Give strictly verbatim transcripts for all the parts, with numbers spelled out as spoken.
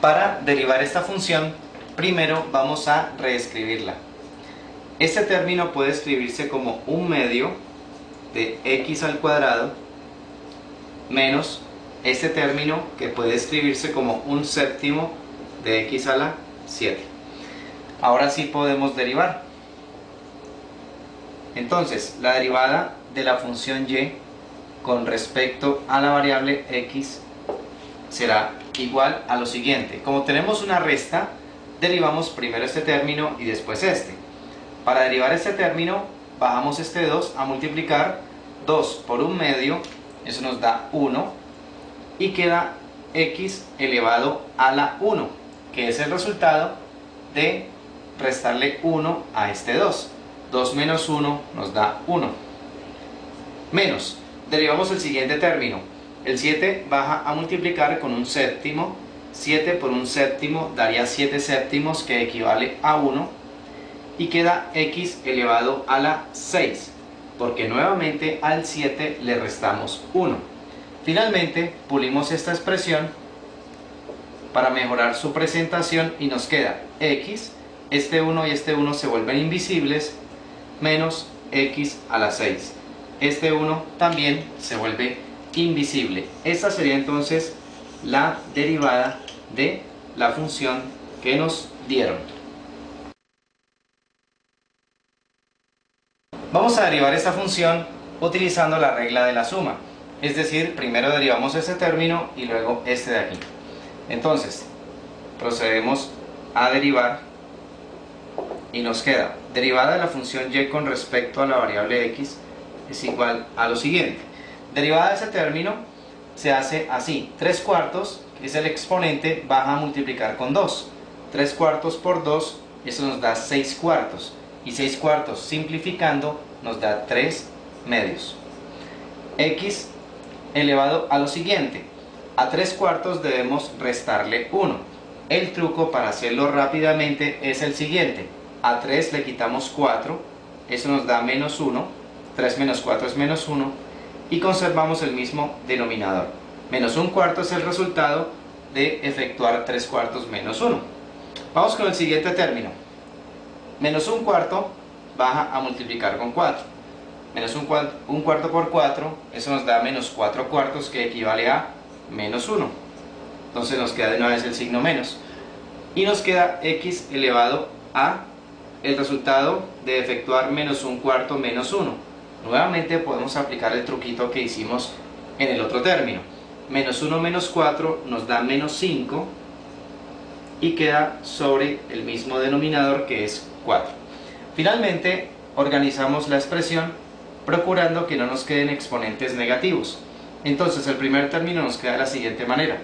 Para derivar esta función, primero vamos a reescribirla. Este término puede escribirse como un medio de x al cuadrado menos este término, que puede escribirse como un séptimo de x a la siete. Ahora sí podemos derivar. Entonces, la derivada de la función y con respecto a la variable x será igual a lo siguiente. Como tenemos una resta, derivamos primero este término y después este. Para derivar este término, bajamos este dos a multiplicar dos por un medio, eso nos da uno, y queda x elevado a la uno, que es el resultado de restarle uno a este dos. dos menos uno nos da uno. Menos, derivamos el siguiente término. El siete baja a multiplicar con un séptimo. siete por un séptimo daría siete séptimos, que equivale a uno, y queda x elevado a la seis, porque nuevamente al siete le restamos uno. Finalmente pulimos esta expresión para mejorar su presentación y nos queda x, este uno y este uno se vuelven invisibles, menos x a la seis. Este uno también se vuelve invisible. Esta sería entonces la derivada de la función que nos dieron. Vamos a derivar esta función utilizando la regla de la suma, es decir, primero derivamos este término y luego este de aquí. Entonces, procedemos a derivar y nos queda derivada de la función y con respecto a la variable x es igual a lo siguiente. Derivada de ese término se hace así: tres cuartos, que es el exponente, baja a multiplicar con dos. tres cuartos por dos, eso nos da seis cuartos, y seis cuartos simplificando nos da tres medios. X elevado a lo siguiente, a tres cuartos debemos restarle uno. El truco para hacerlo rápidamente es el siguiente: a tres le quitamos cuatro, eso nos da menos uno, tres menos cuatro es menos uno, y conservamos el mismo denominador. Menos un cuarto es el resultado de efectuar tres cuartos menos uno. Vamos con el siguiente término. Menos un cuarto baja a multiplicar con cuatro. Menos un, cua un cuarto por cuatro, eso nos da menos cuatro cuartos, que equivale a menos uno. Entonces nos queda de una vez el signo menos. Y nos queda x elevado a el resultado de efectuar menos un cuarto menos uno. Nuevamente podemos aplicar el truquito que hicimos en el otro término. Menos uno menos cuatro nos da menos cinco, y queda sobre el mismo denominador, que es cuatro. Finalmente organizamos la expresión procurando que no nos queden exponentes negativos. Entonces el primer término nos queda de la siguiente manera: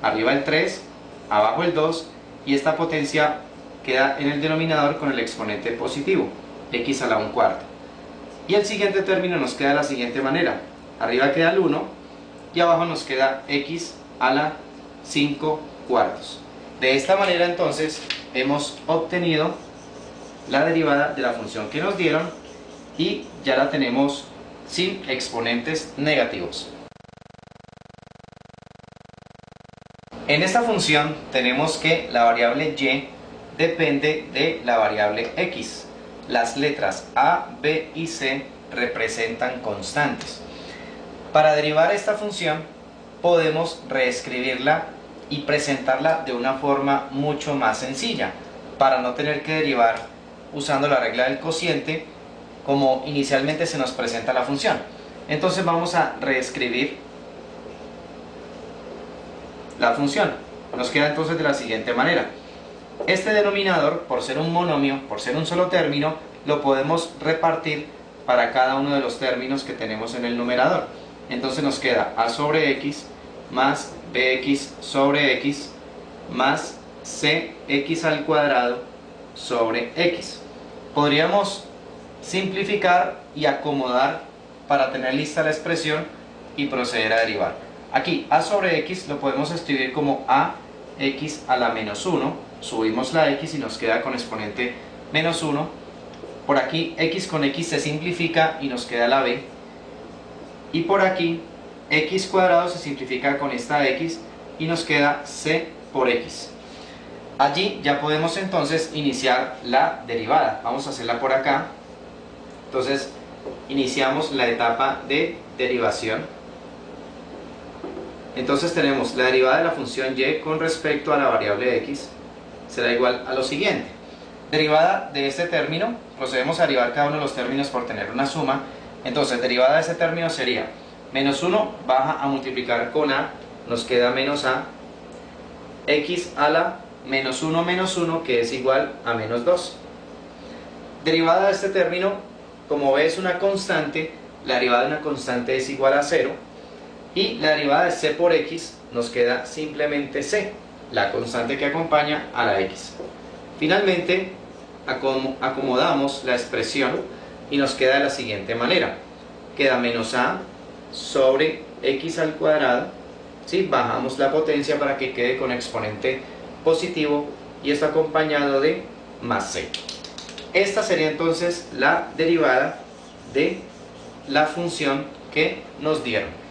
arriba el tres, abajo el dos, y esta potencia queda en el denominador con el exponente positivo, x a la un cuarto. Y el siguiente término nos queda de la siguiente manera: arriba queda el uno y abajo nos queda x a la cinco cuartos. De esta manera entonces hemos obtenido la derivada de la función que nos dieron, y ya la tenemos sin exponentes negativos. En esta función tenemos que la variable y depende de la variable x. Las letras a, b y c representan constantes. Para derivar esta función podemos reescribirla y presentarla de una forma mucho más sencilla, para no tener que derivar usando la regla del cociente como inicialmente se nos presenta la función. Entonces vamos a reescribir la función. Nos queda entonces de la siguiente manera: este denominador, por ser un monomio, por ser un solo término, lo podemos repartir para cada uno de los términos que tenemos en el numerador. Entonces nos queda a sobre x más bx sobre x más cx al cuadrado sobre x. Podríamos simplificar y acomodar para tener lista la expresión y proceder a derivar. Aquí a sobre x lo podemos escribir como ax a la menos uno. Subimos la x y nos queda con exponente menos uno. Por aquí x con x se simplifica y nos queda la b. Y por aquí x cuadrado se simplifica con esta x y nos queda c por x. Allí ya podemos entonces iniciar la derivada. Vamos a hacerla por acá. Entonces iniciamos la etapa de derivación. Entonces tenemos la derivada de la función y con respecto a la variable x será igual a lo siguiente. Derivada de este término, procedemos a derivar cada uno de los términos por tener una suma. Entonces derivada de este término sería menos uno baja a multiplicar con a, nos queda menos a, x a la menos uno menos uno, que es igual a menos dos. Derivada de este término, como ves, es una constante, la derivada de una constante es igual a cero, y la derivada de c por x nos queda simplemente c, la constante que acompaña a la x. Finalmente acomodamos la expresión y nos queda de la siguiente manera: queda menos a sobre x al cuadrado, ¿sí? Bajamos la potencia para que quede con exponente positivo y está acompañado de más c. Esta sería entonces la derivada de la función que nos dieron.